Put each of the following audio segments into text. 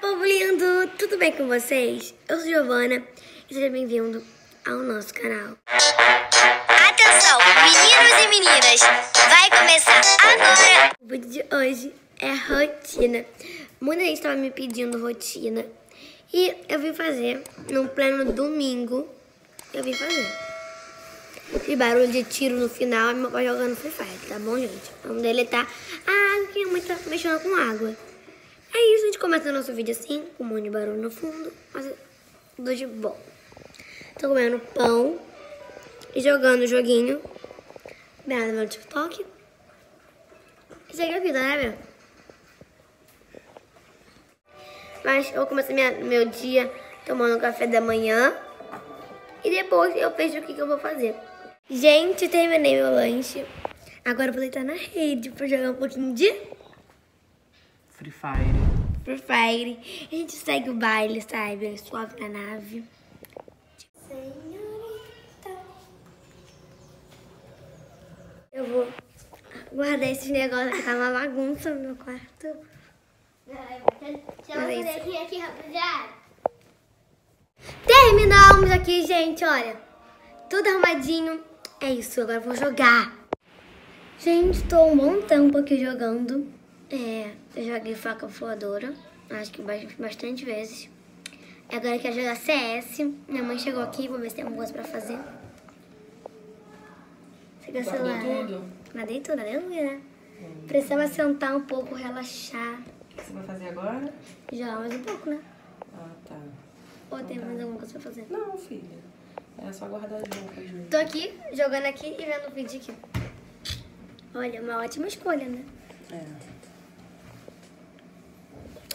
povo lindo! Tudo bem com vocês? Eu sou Giovanna e seja bem-vindo ao nosso canal. Atenção, meninos e meninas! Vai começar agora! O vídeo de hoje é rotina. Muita gente estava me pedindo rotina e eu vim fazer num pleno domingo. Eu vim fazer. E barulho de tiro no final e meu pai jogando Free Fire, tá bom, gente? Vamos deletar. Ah, eu queria muito estar mexendo com água. É isso, a gente começa o nosso vídeo assim, com um monte de barulho no fundo, mas tudo de bom. Tô comendo pão e jogando o joguinho. Bela no meu TikTok. Isso aqui é a vida, né, meu? Mas eu comecei meu dia tomando café da manhã. E depois eu vejo o que eu vou fazer. Gente, terminei meu lanche. Agora eu vou deitar na rede pra jogar um pouquinho de... Free Fire. Free Fire. A gente segue o baile, sabe? Sobe na nave. Senhorita. Eu vou guardar esses negócios que tá uma bagunça no meu quarto. Deixa eu fazer aqui rapidinho. Terminamos aqui, gente, olha. Tudo arrumadinho. É isso, agora eu vou jogar. Gente, tô um bom tempo aqui jogando. Eu joguei faca voadora, acho que bastante vezes. Agora eu quero jogar CS. Minha mãe chegou aqui, vou ver se tem alguma coisa pra fazer. Você celular, tudo? Mandei tudo, aleluia, né? Precisava sentar um pouco, relaxar. O que você vai fazer agora? Jogar mais um pouco, né? Ah, tá. Ou tem mais alguma coisa pra fazer? Não, filha. É só guardar as roupas mesmo. Tô aqui, jogando aqui e vendo o vídeo aqui. Olha, uma ótima escolha, né?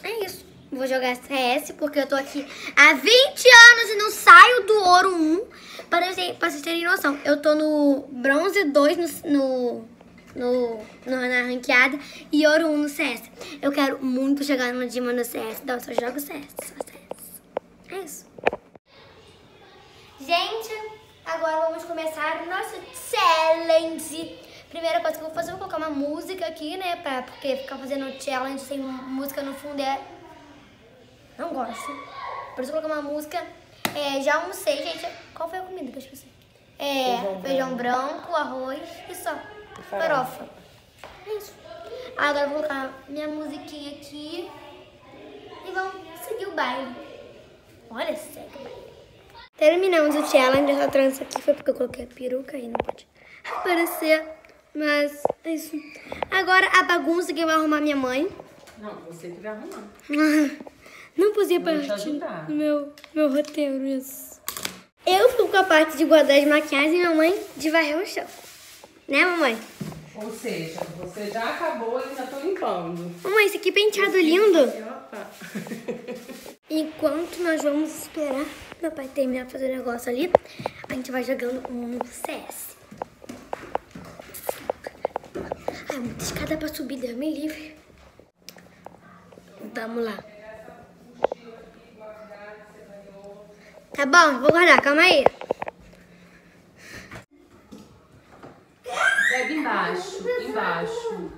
É isso. Vou jogar CS porque eu tô aqui há 20 anos e não saio do ouro 1. Pra vocês terem noção, eu tô no bronze 2 na ranqueada e ouro 1 no CS. Eu quero muito chegar no Dima no CS. Não, eu só jogo CS. Só CS. É isso. Gente, agora vamos começar o nosso challenge. Primeira coisa que eu vou fazer, eu vou colocar uma música aqui, né? Porque ficar fazendo challenge sem música no fundo é... Não gosto. Por isso eu coloquei uma música. Já almocei, gente. Qual foi a comida que eu esqueci? Feijão branco, arroz e só. Farofa. É isso. Agora eu vou colocar minha musiquinha aqui. E vamos seguir o baile. Olha esse cego. Terminamos o challenge. Essa trança aqui foi porque eu coloquei a peruca e não pode aparecer. Mas é isso. Agora a bagunça que vai arrumar minha mãe. Não, você que vai arrumar. Não podia partir do meu roteiro, isso. Eu fico com a parte de guardar as maquiagens e minha mãe de varrer o chão. Né, mamãe? Ou seja, você já acabou e ainda tô limpando. Mamãe, esse aqui penteado lindo. Opa. Enquanto nós vamos esperar meu pai terminar de fazer o negócio ali, a gente vai jogando um CS. Ai, muita escada pra subir, Deus me livre. Vamos lá. Tá bom, vou guardar, calma aí. Pega embaixo, embaixo.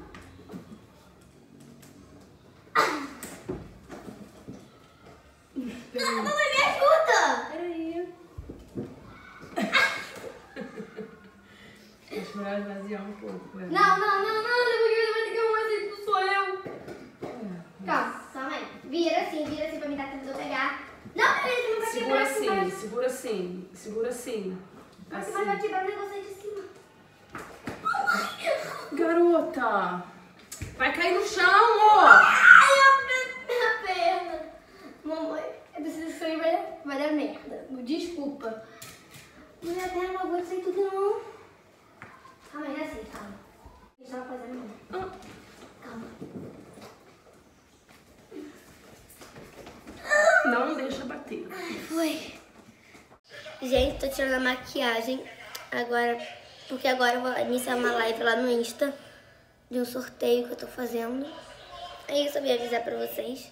Não, mamãe, me ajuda! Peraí. Acho melhor esvaziar um pouco. Não, vai ter que arrumar assim, tu sou eu. Calma aí. Vira assim pra me dar tempo de eu pegar. Não, beleza, não vai quebrar assim. Segura assim. Mas você vai quebrar o negócio aí de cima. Garota! Vai cair no chão, ô! Ai, minha perna! Mamãe. Isso aí vai dar merda. Desculpa. Minha perna não aguenta sem tudo, não. Calma aí, assim, calma. A gente tava fazendo. Calma. Não deixa bater. Ai, foi. Gente, tô tirando a maquiagem agora. Porque agora eu vou iniciar uma live lá no Insta. De um sorteio que eu tô fazendo. É isso, eu vim avisar pra vocês.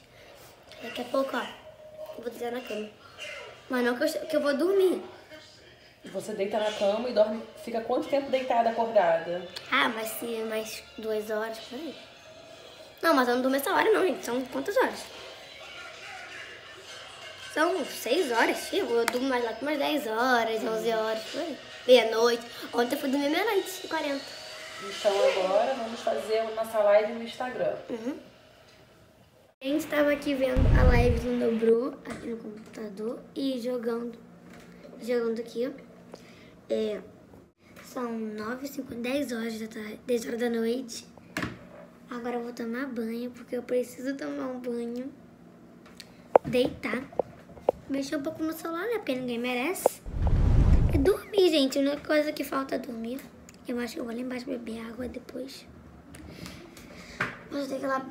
Daqui a pouco, ó. Vou deitar na cama. Mas não que eu vou dormir. Você deita na cama e dorme... Fica quanto tempo deitada, acordada? Ah, mas se mais 2 horas, peraí. Não, mas eu não durmo essa hora não, gente. São quantas horas? São 6 horas, chegou. Eu durmo mais lá com umas 10 horas, 11 horas, meia-noite. Ontem eu fui dormir meia-noite e 40. Então agora vamos fazer a nossa live no Instagram. Uhum. A gente estava aqui vendo a live do Nobru, aqui no computador, e jogando aqui. É, são 9, 5, 10 horas da tarde, 10 horas da noite. Agora eu vou tomar banho, porque eu preciso tomar um banho, deitar, mexer um pouco no celular, né? Porque ninguém merece. E dormir, gente. A única coisa que falta é dormir. Eu acho que eu vou lá embaixo beber água depois. Mas tem que ir lá.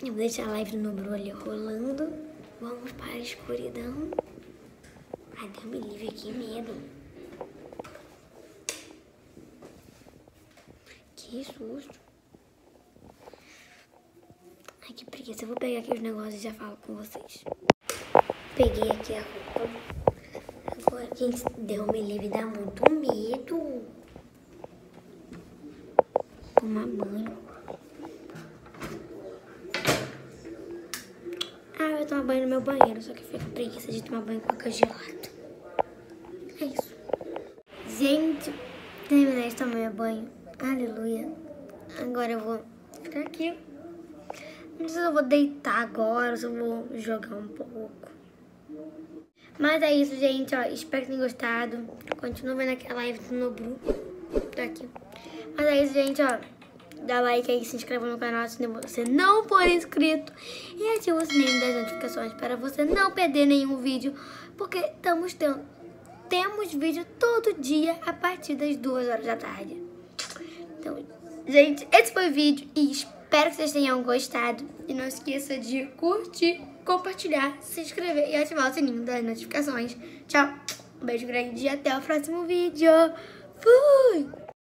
Eu vou deixar a live no Nobru ali rolando. Vamos para a escuridão. Ai, Deus me livre, que medo. Que susto. Ai, que preguiça. Eu vou pegar aqui os negócios e já falo com vocês. Peguei aqui a roupa. Agora, gente, Deus me livre, dá muito medo. Tomar banho. Tomar banho no meu banheiro, só que eu fico com preguiça de tomar banho com água gelada. É isso. Gente, terminei de tomar meu banho. Aleluia. Agora eu vou ficar aqui. Não sei se eu vou deitar agora, se eu vou jogar um pouco. Mas é isso, gente. Ó, espero que tenham gostado. Continuo vendo aqui a live do Nobru. Tá aqui. Mas é isso, gente, ó. Dá like aí, se inscreva no canal se você não for inscrito. E ativa o sininho das notificações para você não perder nenhum vídeo. Porque temos vídeo todo dia a partir das 2 horas da tarde. Então, gente, esse foi o vídeo e espero que vocês tenham gostado. E não esqueça de curtir, compartilhar, se inscrever e ativar o sininho das notificações. Tchau, um beijo grande e até o próximo vídeo. Fui!